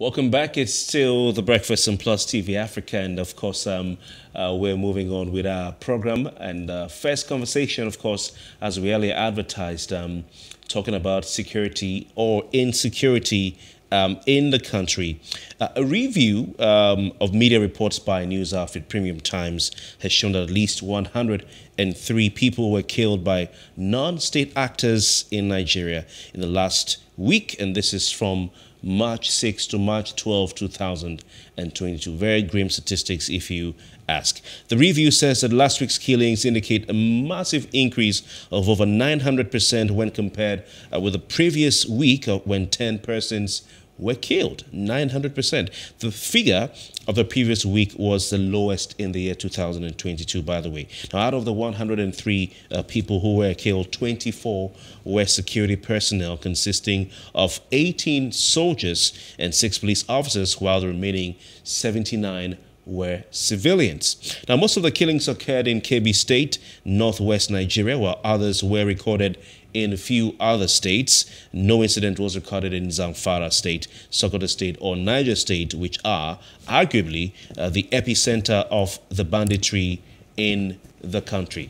Welcome back. It's still the Breakfast and Plus TV Africa, and of course we're moving on with our program. And first conversation, of course, as we earlier advertised, talking about security or insecurity in the country. A review of media reports by News Afrique, Premium Times has shown that at least 103 people were killed by non-state actors in Nigeria in the last week, and this is from March 6 to March 12, 2022. Very grim statistics, if you ask. The review says that last week's killings indicate a massive increase of over 900% when compared with the previous week when 10 persons were killed. 900%. The figure of the previous week was the lowest in the year 2022, by the way. Now, out of the 103 people who were killed, 24 were security personnel, consisting of 18 soldiers and 6 police officers, while the remaining 79 were civilians. Now, most of the killings occurred in Kebbi State, northwest Nigeria, while others were recorded in a few other states. No incident was recorded in Zamfara State, Sokoto State, or Niger State, which are arguably the epicenter of the banditry in the country.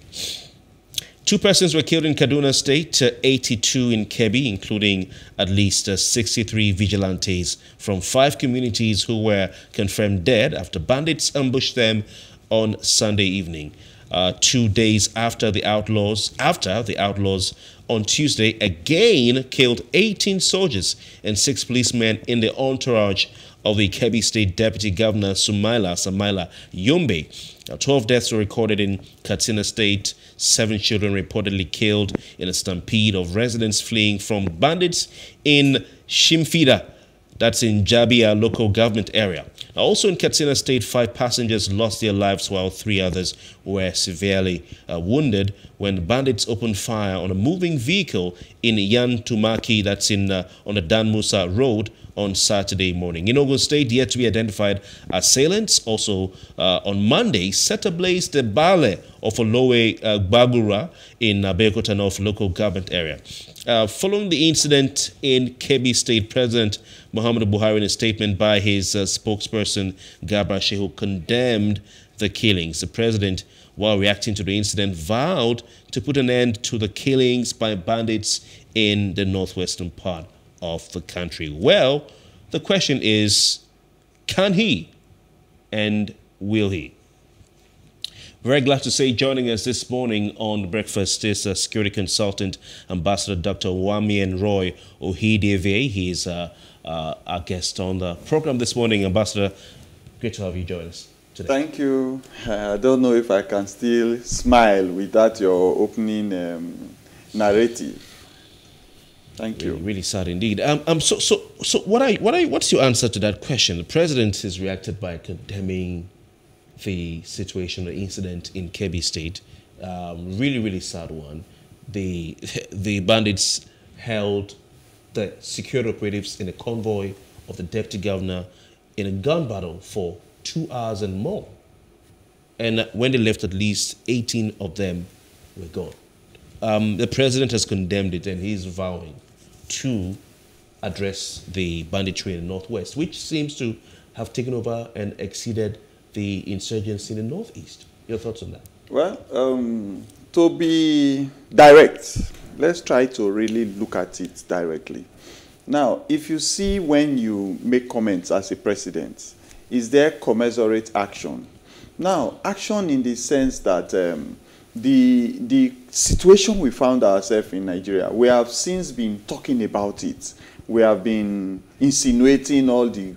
2 persons were killed in Kaduna State, 82 in Kebbi, including at least 63 vigilantes from 5 communities who were confirmed dead after bandits ambushed them on Sunday evening. 2 days after the outlaws, on Tuesday, again killed 18 soldiers and 6 policemen in the entourage of the Kebbi State Deputy Governor Sumaila Yombe. 12 deaths were recorded in Katsina State, 7 children reportedly killed in a stampede of residents fleeing from bandits in Shimfida, that's in Jabia local government area. Now, also in Katsina State, 5 passengers lost their lives while 3 others were severely wounded when bandits opened fire on a moving vehicle in Yantumaki, that's in on the Dan Musa Road, on Saturday morning. In Ogun State, yet to be identified assailants, also on Monday, set ablaze the Bale of Olowe Gbagura in Abeokuta North local government area. Following the incident in Kebbi State, President Muhammad Buhari, in a statement by his spokesperson Gabra Shehu, condemned the killings. The president, while reacting to the incident, vowed to put an end to the killings by bandits in the northwestern part of the country. Well, the question is, can he and will he? Very glad to say joining us this morning on Breakfast is a security consultant, Ambassador Dr. Wamien Roy Okhidievbie. He is our guest on the program this morning. Ambassador, great to have you join us today. Thank you. I don't know if I can still smile without your opening narrative. Thank you. Really sad indeed. What's your answer to that question? The president has reacted by condemning the situation, the incident in Kebbi State. Really sad one. The bandits held the security operatives in a convoy of the deputy governor in a gun battle for 2 hours and more. And when they left, at least 18 of them were gone. The president has condemned it, and he's vowing to address the banditry in the northwest, which seems to have taken over and exceeded the insurgents in the northeast. Your thoughts on that? Well, to be direct, let's try to really look at it directly. Now, if you see when you make comments as a president, is there commensurate action? Now, action in the sense that the situation we found ourselves in Nigeria, we have since been talking about it. We have been insinuating all the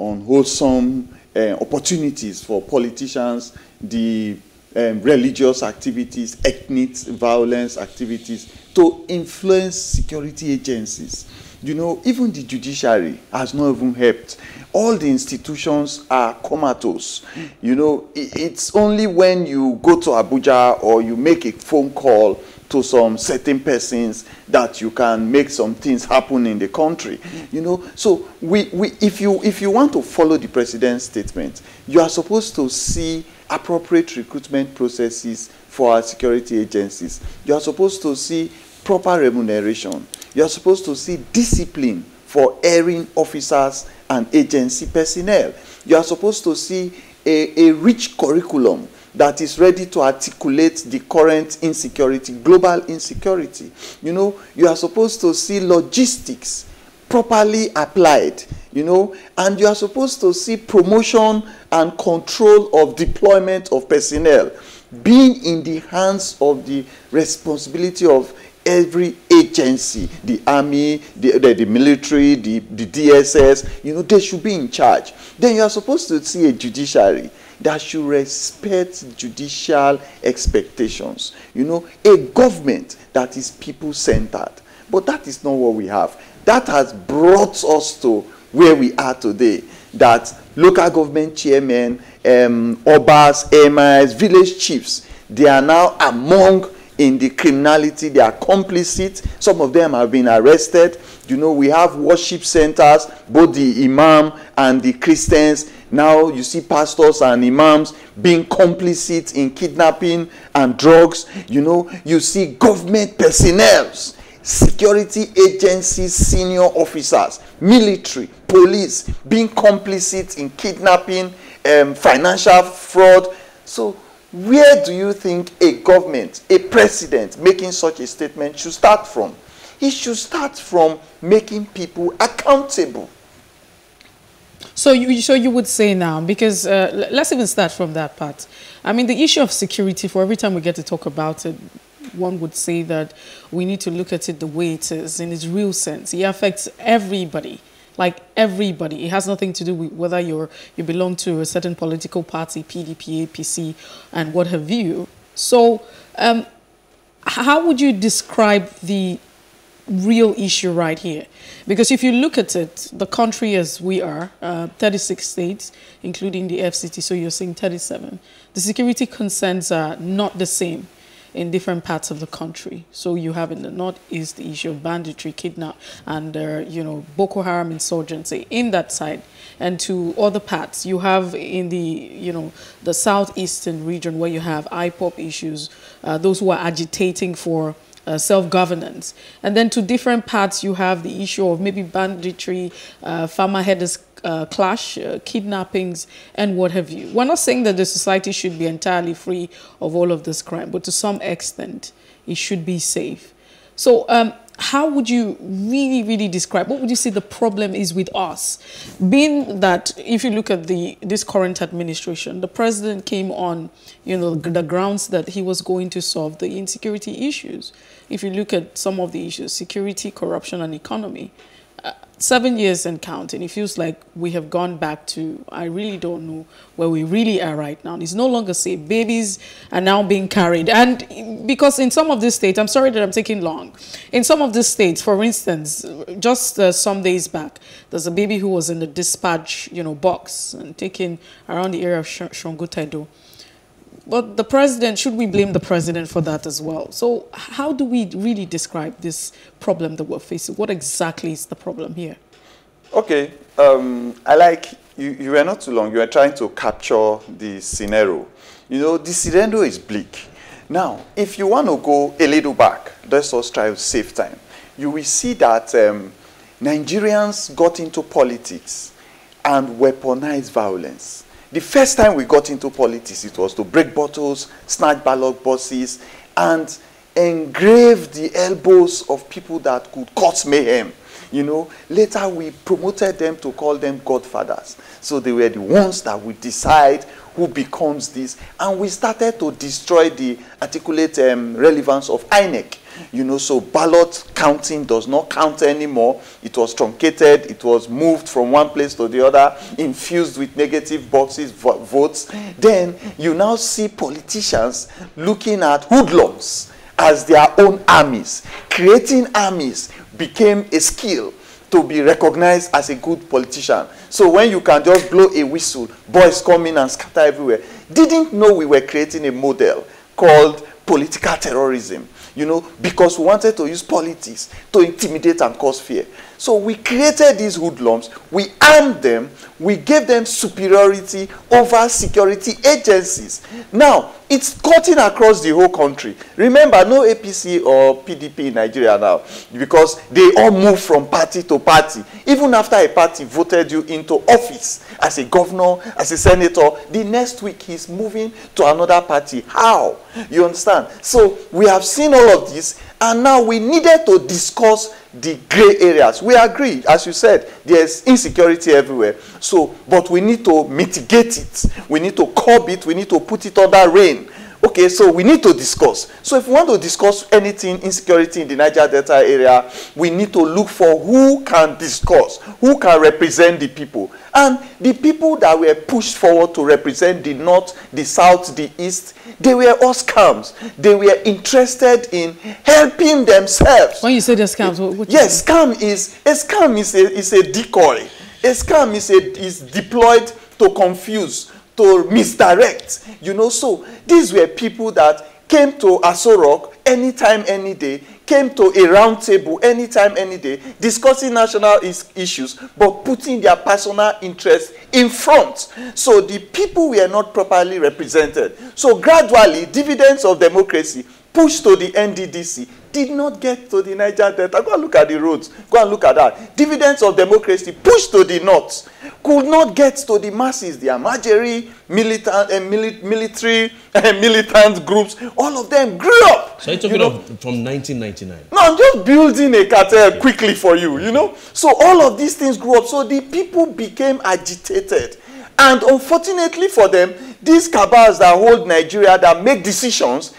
unwholesome opportunities for politicians, the religious activities, ethnic violence activities, to influence security agencies. You know, even the judiciary has not even helped. All the institutions are comatose. You know, it's only when you go to Abuja or you make a phone call to some certain persons that you can make some things happen in the country. You know, so if you want to follow the president's statement, you are supposed to see appropriate recruitment processes for our security agencies. You are supposed to see proper remuneration. You are supposed to see discipline for hearing officers and agency personnel. You are supposed to see a rich curriculum that is ready to articulate the current insecurity, global insecurity. You know, you are supposed to see logistics properly applied, you know, and you are supposed to see promotion and control of deployment of personnel being in the hands of the responsibility of every agency, the army, the military, the DSS, you know, they should be in charge. Then you are supposed to see a judiciary that should respect judicial expectations, you know, a government that is people-centered. But that is not what we have. That has brought us to where we are today, that local government chairmen, obas, emirs, village chiefs, they are now among in the criminality. They are complicit. Some of them have been arrested. You know, we have worship centers, both the imam and the Christians. Now you see pastors and imams being complicit in kidnapping and drugs. You know, you see government personnel, security agencies, senior officers, military, police being complicit in kidnapping, financial fraud. So where do you think a government, a president making such a statement should start from? He should start from making people accountable. So you would say now, because let's even start from that part. I mean, the issue of security, for every time we get to talk about it, one would say that we need to look at it the way it is in its real sense. It affects everybody. Like everybody. It has nothing to do with whether you belong to a certain political party, PDP, APC, and what have you. So how would you describe the real issue right here? Because if you look at it, the country as we are, 36 states, including the FCT, so you're saying 37, the security concerns are not the same in different parts of the country. So you have in the northeast the issue of banditry, kidnap, and you know, Boko Haram insurgency in that side, and to other parts you have in the, you know, the southeastern region where you have IPOP issues, those who are agitating for self-governance, and then to different parts you have the issue of maybe banditry, farmer headers clash, kidnappings, and what have you. We're not saying that the society should be entirely free of all of this crime, but to some extent, it should be safe. So how would you really, really describe, what would you say the problem is with us? Being that if you look at this current administration, the president came on, you know, the grounds that he was going to solve the insecurity issues. If you look at some of the issues, security, corruption, and economy, 7 years and counting, it feels like we have gone back to, I really don't know where we really are right now. It's no longer safe. Babies are now being carried. And because in some of these states, I'm sorry that I'm taking long. In some of these states, for instance, just some days back, there's a baby who was in the dispatch, you know, box and taken around the area of Shongotaido. But the president, should we blame the president for that as well? So how do we really describe this problem that we're facing? What exactly is the problem here? Okay, I like, you were not too long. You were trying to capture the scenario. You know, the scenario is bleak. Now, if you want to go a little back, let's just try to save time. You will see that Nigerians got into politics and weaponized violence. The first time we got into politics, it was to break bottles, snatch ballot boxes, and engrave the elbows of people that could cause mayhem. You know, later we promoted them to call them godfathers. So they were the ones that would decide who becomes this. And we started to destroy the articulate relevance of INEC. You know, so ballot counting does not count anymore. It was truncated. It was moved from one place to the other, infused with negative boxes, votes. Then you now see politicians looking at hoodlums as their own armies. Creating armies became a skill to be recognized as a good politician. So when you can just blow a whistle, boys come in and scatter everywhere. Didn't know we were creating a model called political terrorism. You know, because we wanted to use politics to intimidate and cause fear. So we created these hoodlums, we armed them, we gave them superiority over security agencies. Now, it's cutting across the whole country. Remember, no APC or PDP in Nigeria now, because they all move from party to party. Even after a party voted you into office as a governor, as a senator, the next week he's moving to another party. How? You understand? So we have seen all of this, and now we needed to discuss the gray areas. We agree, as you said, there's insecurity everywhere. So, but we need to mitigate it. We need to curb it. We need to put it under rein. Okay, so we need to discuss. So if we want to discuss anything, insecurity in the Niger Delta area, we need to look for who can discuss, who can represent the people. And the people that were pushed forward to represent the North, the South, the East, they were all scams. They were interested in helping themselves. When you say the scams, what yes, scam is a decoy. A scam is deployed to confuse, to misdirect, you know. So these were people that came to Aso Rock anytime, any day, came to a round table anytime, any day, discussing national issues, but putting their personal interests in front. So the people were not properly represented. So gradually, dividends of democracy pushed to the NDDC did not get to the Niger Delta. Go and look at the roads. Go and look at that. Dividends of democracy pushed to the North could not get to the masses. The Amajeri, militant groups, all of them grew up. So you're talking of from 1999? No, I'm just building a cartel quickly for you, you know. So all of these things grew up. So the people became agitated. And unfortunately for them, these cabals that hold Nigeria, that make decisions,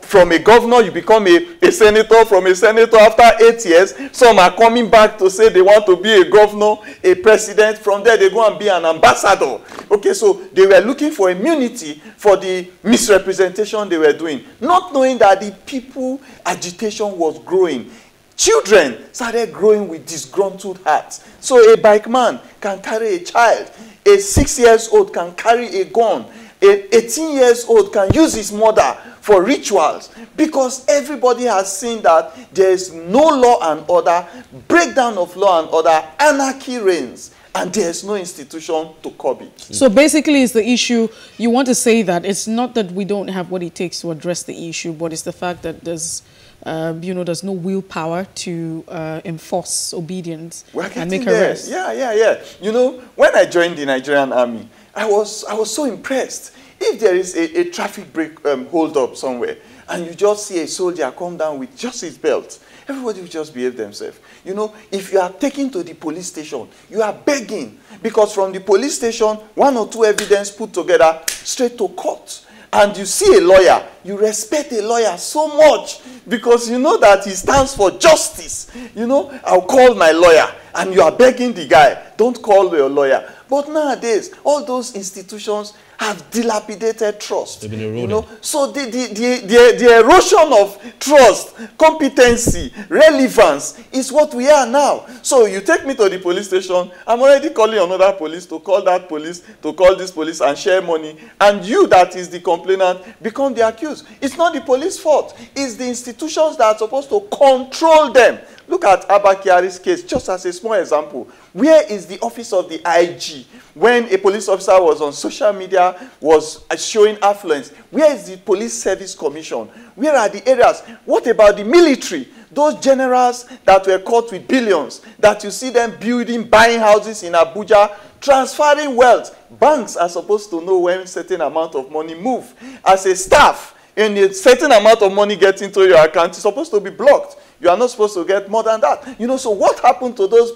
from a governor, you become a senator. From a senator, after 8 years, some are coming back to say they want to be a governor, a president. From there, they go and be an ambassador. Okay, so they were looking for immunity for the misrepresentation they were doing, not knowing that the people agitation was growing. Children started growing with disgruntled hearts. So a bike man can carry a child. A 6-year-old can carry a gun. An 18-year-old can use his mother for rituals, because everybody has seen that there is no law and order, breakdown of law and order, anarchy reigns, and there is no institution to curb it. So basically it's the issue, you want to say that it's not that we don't have what it takes to address the issue, but it's the fact that there's there's no willpower to enforce obedience and make arrests. Yeah. You know, when I joined the Nigerian army, I was so impressed. If there is a traffic break hold up somewhere, and you just see a soldier come down with just his belt, everybody will just behave themselves. You know, if you are taken to the police station, you are begging, because from the police station, 1 or 2 evidence put together, straight to court. And you see a lawyer, you respect a lawyer so much, because you know that he stands for justice. You know, I'll call my lawyer, and you are begging the guy, don't call your lawyer. But nowadays, all those institutions have dilapidated trust. You know? So the erosion of trust, competency, relevance is what we are now. So you take me to the police station, I'm already calling another police to call that police, to call this police and share money. And you that is the complainant become the accused. It's not the police's fault. It's the institutions that are supposed to control them. Look at Abba Kyari's case, just as a small example. Where is the office of the IG? When a police officer was on social media, was showing affluence, where is the Police Service Commission? Where are the areas? What about the military? Those generals that were caught with billions, that you see them building, buying houses in Abuja, transferring wealth. Banks are supposed to know when a certain amount of money moves. As a staff, and a certain amount of money gets into your account, it's supposed to be blocked. You are not supposed to get more than that. You know, so what happened to those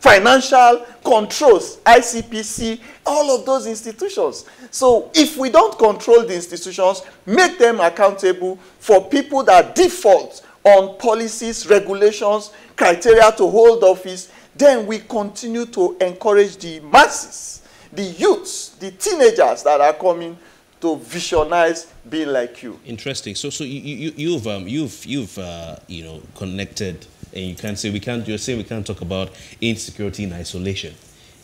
financial controls, ICPC, all of those institutions? So if we don't control the institutions, make them accountable for people that default on policies, regulations, criteria to hold office, then we continue to encourage the masses, the youths, the teenagers that are coming to visionize being like you. Interesting. So you've connected, and you can say we can't talk about insecurity in isolation.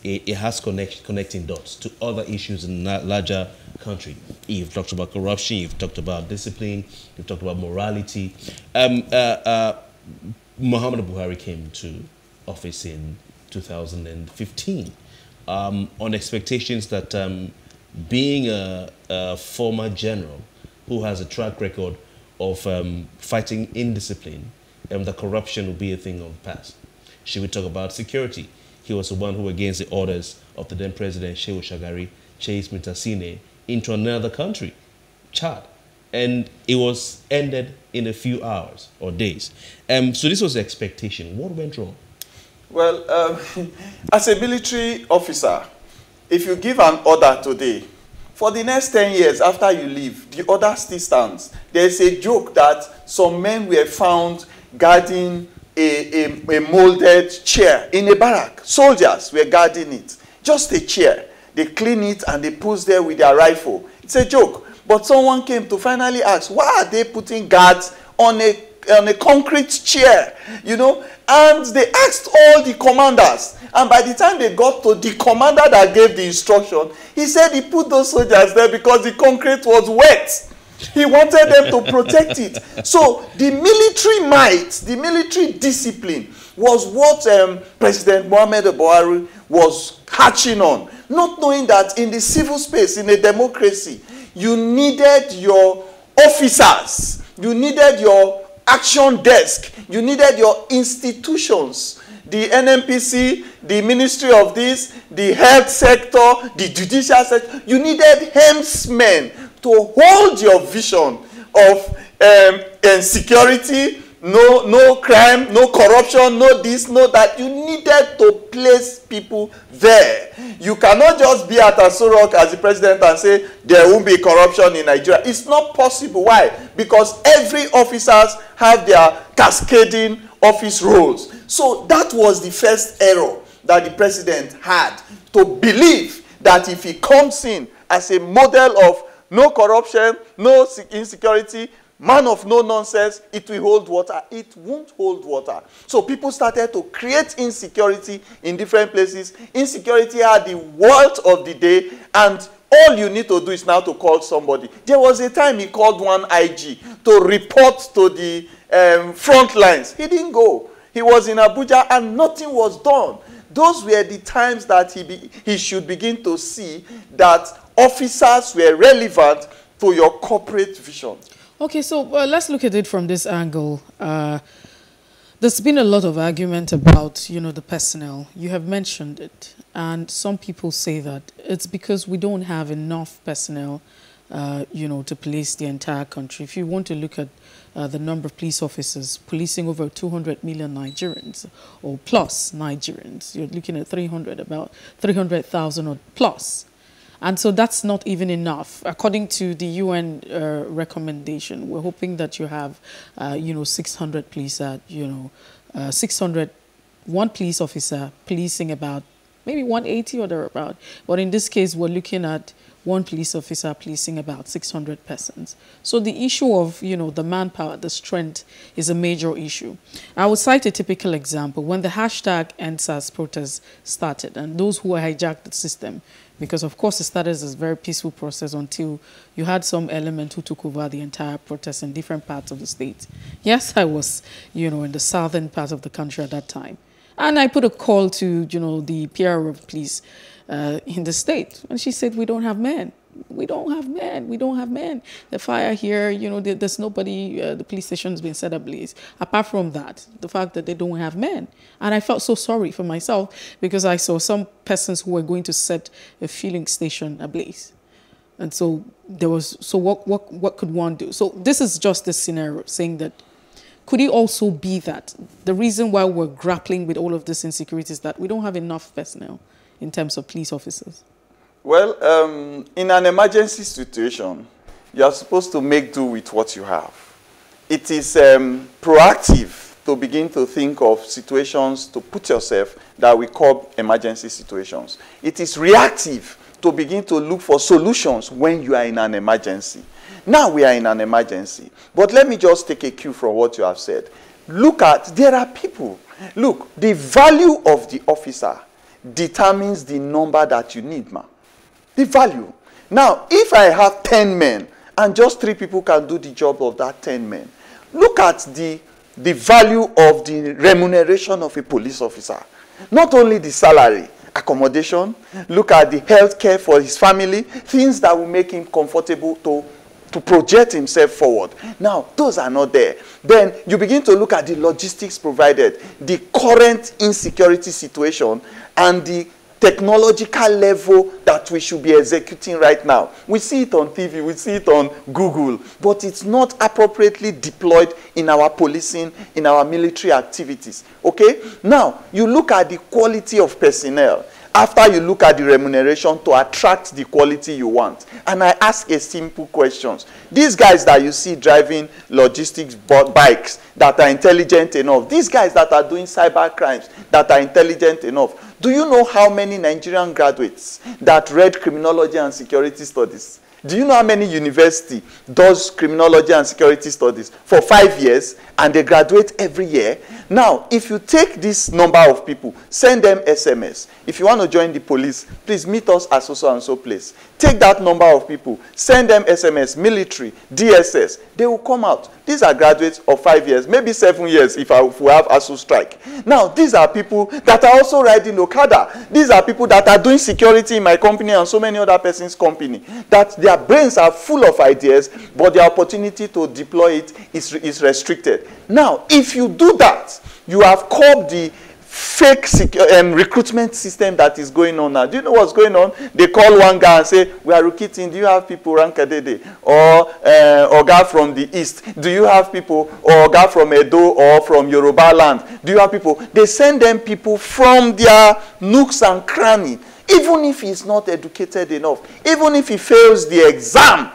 It has connecting dots to other issues in the larger country. You've talked about corruption. You've talked about discipline. You've talked about morality. Muhammad Buhari came to office in 2015 on expectations that being a former general who has a track record of fighting indiscipline and that corruption will be a thing of the past. Should we talk about security? He was the one who, against the orders of the then president, Shehu Shagari, chased Mitasine into another country, Chad. And it was ended in a few hours or days. So this was the expectation. What went wrong? Well, as a military officer, if you give an order today, for the next 10 years after you leave, the order still stands. There's a joke that some men were found guarding a molded chair in a barrack. Soldiers were guarding it. Just a chair. They clean it and they pose there with their rifle. It's a joke. But someone came to finally ask, why are they putting guards on a concrete chair? You know? And they asked all the commanders. And by the time they got to the commander that gave the instruction, he said he put those soldiers there because the concrete was wet. He wanted them to protect it. So the military might, the military discipline was what President Muhammad Buhari was hatching on, not knowing that in the civil space, in a democracy, you needed your officers, you needed your action desk, you needed your institutions, the NMPC, the Ministry of this, the health sector, the judicial sector. You needed helmsmen to hold your vision of security, no crime, no corruption, no this, no that. You needed to place people there. You cannot just be at Aso Rock as the president and say there won't be corruption in Nigeria. It's not possible. Why? Because every officers have their cascading office roles. So that was the first error that the president had, to believe that if he comes in as a model of no corruption, no insecurity, man of no nonsense, it will hold water. It won't hold water. So people started to create insecurity in different places. Insecurity are the world of the day, and all you need to do is now to call somebody. There was a time he called one IG to report to the front lines. He didn't go. He was in Abuja and nothing was done. Those were the times that he should begin to see that officers were relevant to your corporate vision. Okay, so let's look at it from this angle. There's been a lot of argument about, you know, the personnel. You have mentioned it. And some people say that it's because we don't have enough personnel, you know, to police the entire country. If you want to look at the number of police officers policing over 200 million Nigerians or plus Nigerians, you're looking at about 300,000 or plus. And so that's not even enough. According to the UN recommendation, we're hoping that you have, you know, 600 police, 1 police officer policing about maybe 180 or thereabout. But in this case, we're looking at 1 police officer policing about 600 persons. So the issue of, you know, the manpower, the strength is a major issue. I will cite a typical example. When the hashtag EndSARS protest started, and those who hijacked the system, because of course it started as a very peaceful process until you had some element who took over the entire protest in different parts of the state. Yes, I was, you know, in the southern part of the country at that time. And I put a call to, you know, the PR of police in the state. And she said, we don't have men. We don't have men. We don't have men. The fire here, you know, there's nobody, the police station's been set ablaze. Apart from that, the fact that they don't have men. And I felt so sorry for myself because I saw some persons who were going to set a fueling station ablaze. And so there was, so what could one do? So this is just this scenario saying that, could it also be that the reason why we're grappling with all of this insecurity is that we don't have enough personnel in terms of police officers? Well, in an emergency situation, you are supposed to make do with what you have. It is proactive to begin to think of situations to put yourself that we call emergency situations. It is reactive to begin to look for solutions when you are in an emergency. Now we are in an emergency. But let me just take a cue from what you have said. Look at, there are people. Look, the value of the officer determines the number that you need, ma. The value. Now, if I have 10 men and just 3 people can do the job of that 10 men, look at the the value of the remuneration of a police officer. Not only the salary, accommodation, look at the health care for his family, things that will make him comfortable to project himself forward. Now, those are not there. Then you begin to look at the logistics provided, the current insecurity situation, and the technological level that we should be executing right now. We see it on TV, we see it on Google, but it's not appropriately deployed in our policing, in our military activities. Okay? Now, you look at the quality of personnel. After you look at the remuneration to attract the quality you want. And I ask a simple question. These guys that you see driving logistics bikes that are intelligent enough, these guys that are doing cyber crimes that are intelligent enough, do you know how many Nigerian graduates that read criminology and security studies? Do you know how many university does criminology and security studies for 5 years and they graduate every year? Now, if you take this number of people, send them SMS. If you want to join the police, please meet us at so-and-so place. Take that number of people, send them SMS, military, DSS. They will come out. These are graduates of 5 years, maybe 7 years if we have ASU strike. Now, these are people that are also riding Okada. These are people that are doing security in my company and so many other persons' company. That their brains are full of ideas, but the opportunity to deploy it is restricted. Now, if you do that, you have curbed the fake recruitment system that is going on now. Do you know what's going on? They call one guy and say, we are recruiting. Do you have people Rankadede or guy from the East? Do you have people or guy from Edo or from Yoruba land? Do you have people? They send them people from their nooks and crannies. Even if he's not educated enough, even if he fails the exam,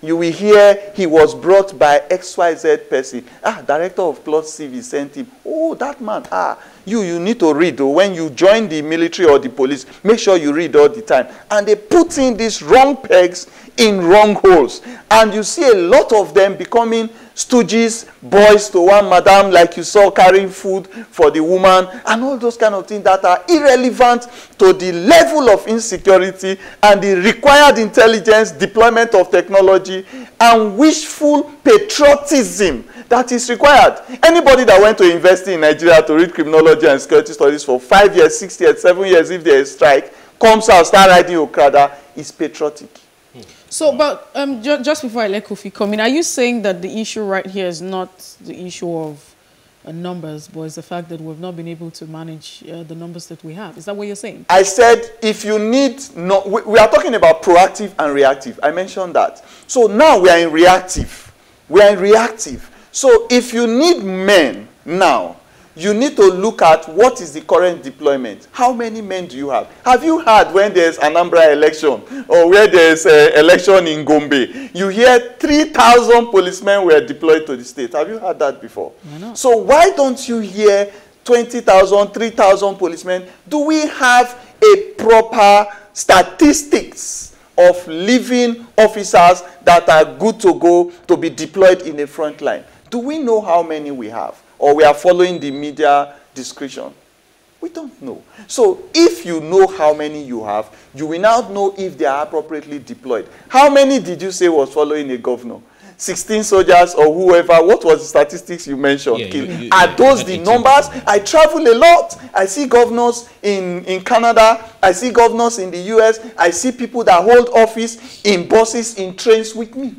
you will hear he was brought by XYZ person. Ah, director of plot CV sent him. Oh, that man. Ah, you need to read. When you join the military or the police, make sure you read all the time. And they put in these wrong pegs in wrong holes. And you see a lot of them becoming stooges, boys to one madam, like you saw carrying food for the woman, and all those kind of things that are irrelevant to the level of insecurity and the required intelligence, deployment of technology, and wishful patriotism that is required. Anybody that went to university in Nigeria to read criminology and security studies for 5 years, 6 years, 7 years, if there is strike, comes out, start riding Okada, is patriotic. So, but just before I let Kofi come in, are you saying that the issue right here is not the issue of numbers, but it's the fact that we've not been able to manage the numbers that we have? Is that what you're saying? I said if you need, no, we are talking about proactive and reactive. I mentioned that. So now we are in reactive. We are in reactive. So if you need men now, you need to look at what is the current deployment. How many men do you have? Have you heard when there's an Anambra election or where there's an election in Gombe, you hear 3,000 policemen were deployed to the state? Have you heard that before? So why don't you hear 20,000, 3,000 policemen? Do we have a proper statistics of living officers that are good to go to be deployed in the front line? Do we know how many we have? Or we are following the media description? We don't know. So if you know how many you have, you will now know if they are appropriately deployed. How many did you say was following a governor? 16 soldiers or whoever? What was the statistics you mentioned? Yeah, are those the numbers? I travel a lot. I see governors in Canada. I see governors in the US. I see people that hold office in buses, in trains with me.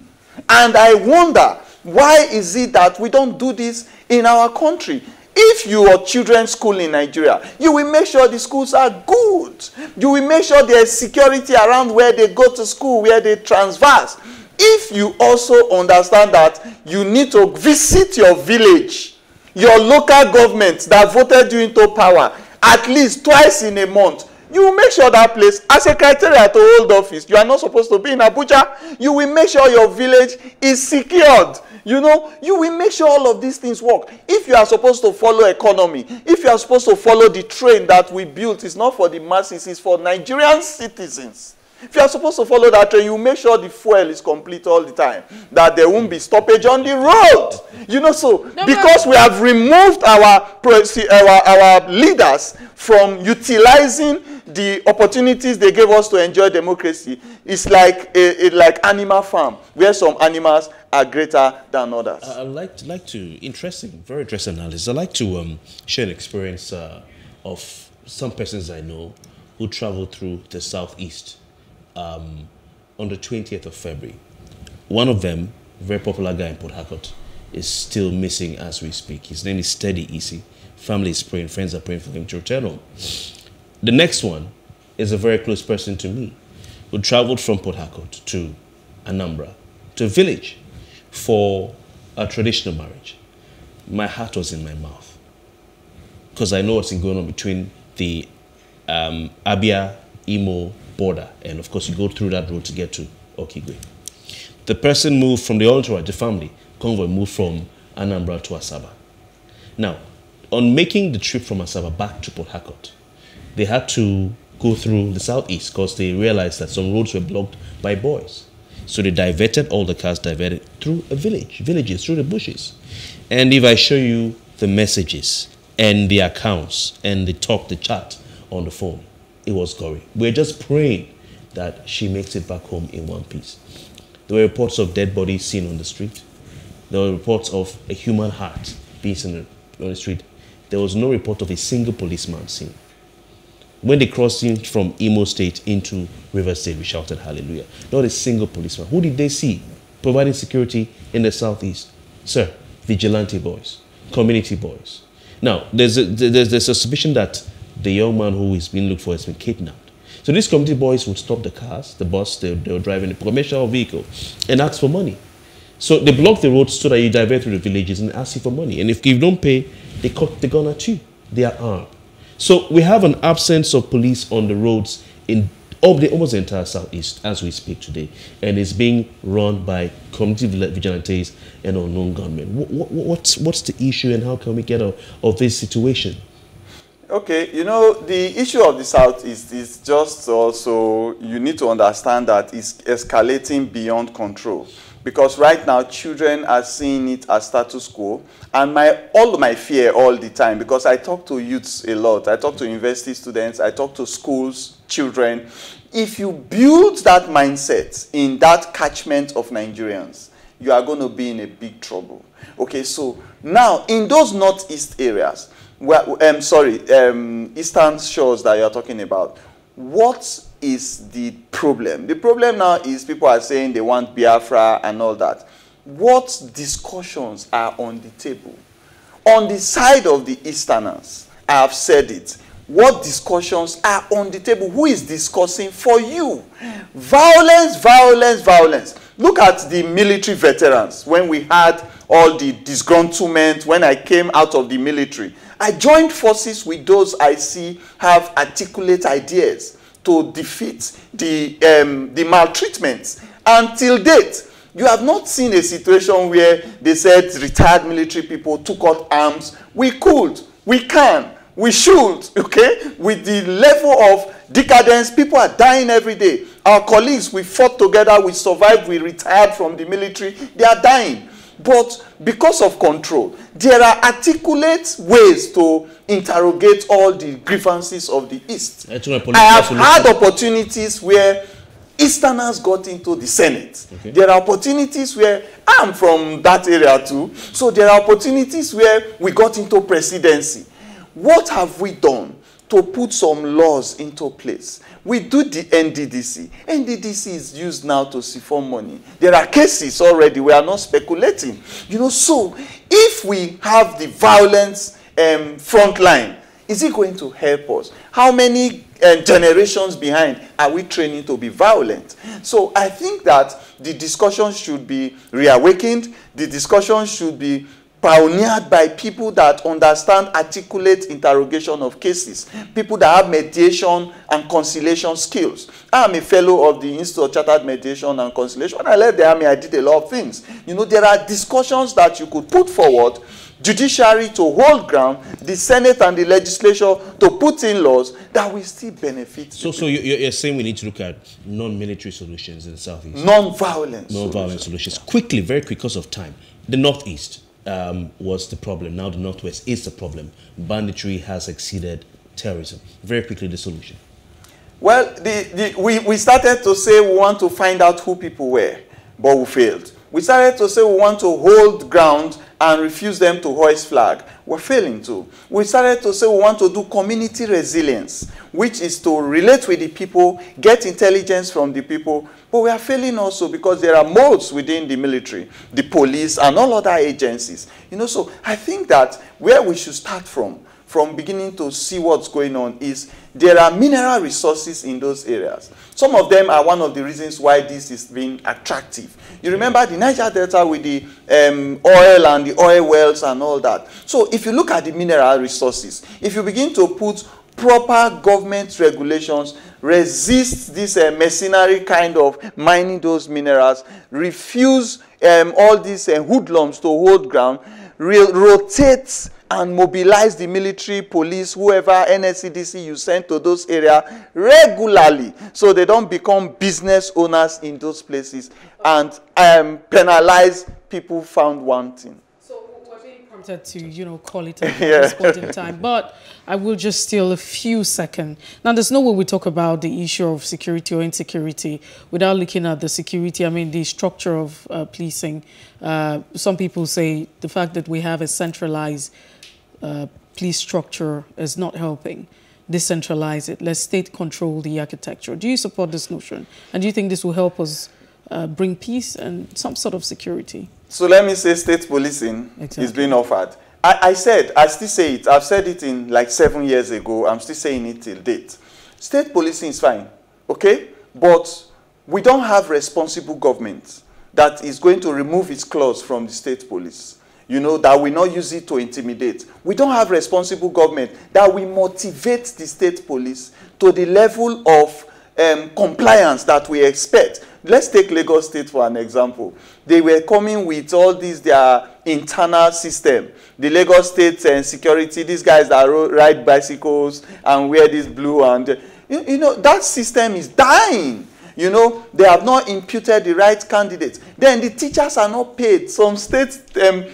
And I wonder, why is it that we don't do this in our country? If your children's school in Nigeria, you will make sure the schools are good. You will make sure there is security around where they go to school, where they transverse. If you also understand that you need to visit your village, your local government that voted you into power at least twice in a month, you will make sure that place, as a criteria to hold office, you are not supposed to be in Abuja. You will make sure your village is secured. You know, you will make sure all of these things work. If you are supposed to follow economy, if you are supposed to follow the train that we built, it's not for the masses, it's for Nigerian citizens. If you are supposed to follow that train, you make sure the fuel is complete all the time, that there won't be stoppage on the road. You know, so no, because we have removed our leaders from utilizing the opportunities they gave us to enjoy democracy is like a like animal farm, where some animals are greater than others. I'd like to, interesting, very interesting analysis. I'd like to share an experience of some persons I know who traveled through the southeast on the 20th of February. One of them, a very popular guy in Port Harcourt, is still missing as we speak. His name is Steady Easy. Family is praying, friends are praying for him to return home. The next one is a very close person to me who traveled from Port Harcourt to Anambra, to a village, for a traditional marriage. My heart was in my mouth because I know what's going on between the Abia-Imo border, and of course you go through that road to get to Okigwe. The person moved from the entourage, the family convoy moved from Anambra to Asaba. Now, on making the trip from Asaba back to Port Harcourt, they had to go through the southeast because they realized that some roads were blocked by boys. So they diverted, all the cars diverted through a village, villages, through the bushes. And if I show you the messages and the accounts and the talk, the chat on the phone, it was gory. We're just praying that she makes it back home in one piece. There were reports of dead bodies seen on the street. There were reports of a human heart being seen on the street. There was no report of a single policeman seen. When they crossed in from Imo State into Rivers State, we shouted hallelujah. Not a single policeman. Who did they see providing security in the southeast? Sir, vigilante boys, community boys. Now, there's a suspicion that the young man who is being looked for has been kidnapped. So these community boys would stop the cars, the bus, they were driving the commercial vehicle, and ask for money. So they block the roads so that you divert through the villages and ask you for money. And if you don't pay, they cut the gun at you. They are armed. So we have an absence of police on the roads in almost the entire southeast as we speak today. And it's being run by community vigilantes and unknown gunmen. What's the issue, and how can we get out of this situation? Okay, you know, the issue of the southeast is just also, you need to understand that it's escalating beyond control. Because right now, children are seeing it as status quo. And all my fear all the time, because I talk to youths a lot. I talk to university students. I talk to schools, children. If you build that mindset in that catchment of Nigerians, you are going to be in a big trouble. Okay, so now, in those northeast areas, eastern shores that you're talking about, what is the problem? The problem now is people are saying they want Biafra and all that. What discussions are on the table? On the side of the Easterners, I have said it. What discussions are on the table? Who is discussing for you? Violence, violence, violence. Look at the military veterans. When we had all the disgruntlement, when I came out of the military, I joined forces with those I see have articulate ideas to defeat the maltreatment. Until date, you have not seen a situation where they said retired military people took out arms. We could, we can, we should, okay? With the level of decadence, people are dying every day. Our colleagues, we fought together, we survived, we retired from the military, they are dying. But because of control, there are articulate ways to interrogate all the grievances of the East. I have had opportunities where Easterners got into the Senate. Okay. There are opportunities where I'm from that area too. So there are opportunities where we got into presidency. What have we done to put some laws into place? We do the NDDC. NDDC is used now to siphon money. There are cases already. We are not speculating. You know, so if we have the violence front line, is it going to help us? How many generations behind are we training to be violent? So I think that the discussion should be reawakened. The discussion should be pioneered by people that understand articulate interrogation of cases, people that have mediation and conciliation skills. I'm a fellow of the Institute of Chartered Mediation and Conciliation. When I left the army, I did a lot of things. You know, there are discussions that you could put forward, judiciary to hold ground, the Senate and the legislature to put in laws that will still benefit. So you're saying we need to look at non-military solutions in the southeast? Non-violence. Non-violence solutions. Yeah. Quickly, very quick, because of time. The northeast was the problem. Now the northwest is the problem. Banditry has exceeded terrorism. Very quickly, the solution. Well, we started to say we want to find out who people were, but we failed. We started to say we want to hold ground and refuse them to hoist flag. We're failing too. We started to say we want to do community resilience, which is to relate with the people, get intelligence from the people, but we are failing also because there are modes within the military, the police, and all other agencies. You know, so I think that where we should start from beginning to see what's going on is there are mineral resources in those areas. Some of them are one of the reasons why this is being attractive. You remember the Niger Delta with the oil and the oil wells and all that. So if you look at the mineral resources, if you begin to put proper government regulations, resist this mercenary kind of mining those minerals, refuse all these hoodlums to hold ground, rotate and mobilize the military, police, whoever, NSCDC you send to those areas regularly so they don't become business owners in those places and penalize people found wanting. So we're being prompted to, you know, call it at this point in time. But I will just steal a few seconds. Now, there's no way we talk about the issue of security or insecurity without looking at the security, I mean, the structure of policing. Some people say the fact that we have a centralized police structure is not helping. Decentralize it. Let state control the architecture. Do you support this notion? And do you think this will help us bring peace and some sort of security? So let me say state policing is being offered. I said, I still say it. I've said it in like 7 years ago. I'm still saying it till date. State policing is fine, okay? But we don't have responsible government that is going to remove its claws from the state police. You know, that we not use it to intimidate. We don't have responsible government that we motivate the state police to the level of compliance that we expect. Let's take Lagos State for an example. They were coming with all these, their internal system. The Lagos State security, these guys that ride bicycles and wear this blue and, you know, that system is dying. You know, they have not imputed the right candidates. Then the teachers are not paid. Some state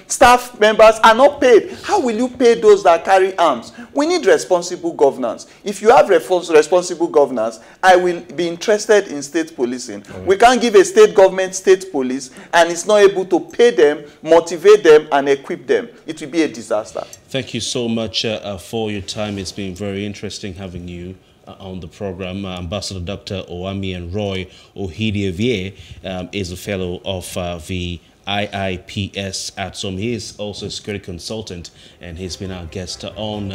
staff members are not paid. How will you pay those that carry arms? We need responsible governance. If you have responsible governance, I will be interested in state policing. Mm-hmm. We can't give a state government state police and it's not able to pay them, motivate them, and equip them. It will be a disaster. Thank you so much for your time. It's been very interesting having you on the program. Ambassador Dr. Wamien Roy Okhidievbie is a fellow of the IIPS at SOM. He is also a security consultant, and he's been our guest on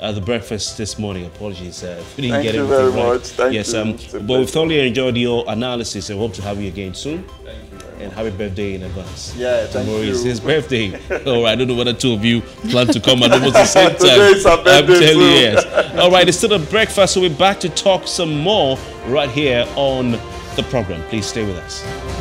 the breakfast this morning. Apologies if we didn't get everything right. Thank you very much. Thank you. Yes, but we've thoroughly enjoyed your analysis and hope to have you again soon. Thank you. And happy birthday in advance. Yeah, thank you. It's his birthday. All right, I don't know whether two of you plan to come at almost the same time. Today is our birthday I'm telling you, yes. All right, it's still a breakfast, so we're back to talk some more right here on the program. Please stay with us.